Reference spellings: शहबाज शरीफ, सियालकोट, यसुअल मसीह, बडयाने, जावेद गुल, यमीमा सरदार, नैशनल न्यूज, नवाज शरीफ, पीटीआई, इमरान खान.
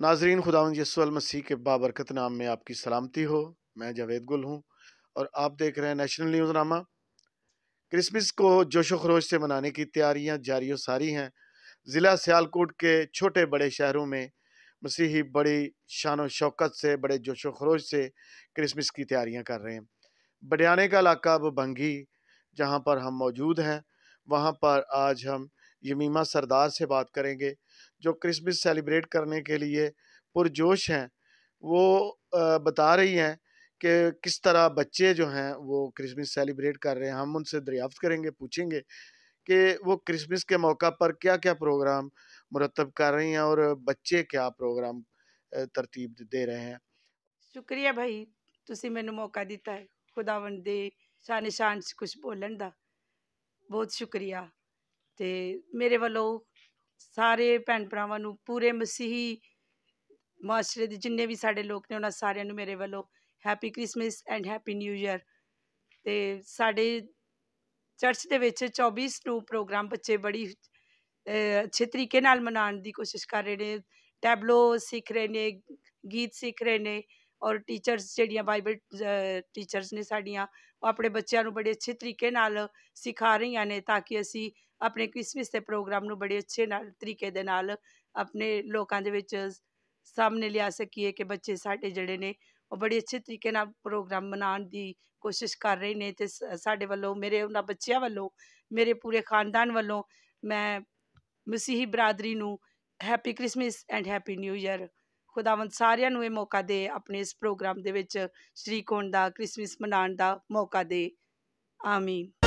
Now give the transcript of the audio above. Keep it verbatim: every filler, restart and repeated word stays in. नाजरीन, खुदावंद यसुअल मसीह के बाबरकत नाम में आपकी सलामती हो। मैं जावेद गुल हूँ और आप देख रहे हैं नैशनल न्यूज नामा। क्रिसमस को जोश व खरोश से मनाने की तैयारियाँ जारी सारी हैं। ज़िला सियालकोट के छोटे बड़े शहरों में मसीही बड़ी शान और शौकत से, बड़े जोश व खरोश से क्रिसमस की तैयारियाँ कर रहे हैं। बडयाने का इलाका बंगी जहाँ पर हम मौजूद हैं, वहाँ पर आज हम यमीमा सरदार से बात करेंगे, जो क्रिसमस सेलिब्रेट करने के लिए पुरजोश हैं। वो बता रही हैं कि किस तरह बच्चे जो हैं वो क्रिसमस सेलिब्रेट कर रहे हैं। हम उनसे दरियाफ्त करेंगे, पूछेंगे कि वो क्रिसमस के मौका पर क्या क्या प्रोग्राम मुरतब कर रही हैं और बच्चे क्या प्रोग्राम तरतीब दे रहे हैं। शुक्रिया भाई, तुसी मैनू मौका दिता है। खुदावंद दे शान शान कुछ बोलन दा बहुत शुक्रिया। ते मेरे वालों सारे भैन भरावां नूं, पूरे मसीही माशरे दे जिन्ने भी साडे लोग ने, उन्हां सारियां नूं मेरे वालों happy Christmas and happy new year. ते साडे चर्च दे विच चौबीस नूं प्रोग्राम बच्चे बड़ी अच्छे तरीके नाल मनाउण दी कोशिश कर रहे ने। टैबलो सीख रहे ने, गीत सीख रहे ने, और टीचर्स जिहड़ियां बाइबल टीचर्स ने साडियां ओह अपने बच्चों नूं बड़े अच्छे तरीके नाल सिखा रहीआं ने, ताकि असीं अपने क्रिसमस के प्रोग्राम नूं बड़े अच्छे नाल तरीके दे नाल अपने लोकां दे विच सामने लिया सकीए कि बच्चे साडे जिहड़े ने ओह बड़े अच्छे तरीके नाल प्रोग्राम मनाउण दी कोशिश कर रहे ने। ते साडे वल्लों, मेरे उन्हां बच्चों वल्लों, मेरे पूरे खानदान वल्लों मैं मसीही बरादरी नूं happy Christmas and happy new year. खुदावंद सारियां नूं इह मौका दे, अपने इस प्रोग्राम दे विच शरीक होण दा, क्रिसमस मनाउण दा मौका दे। आमीन।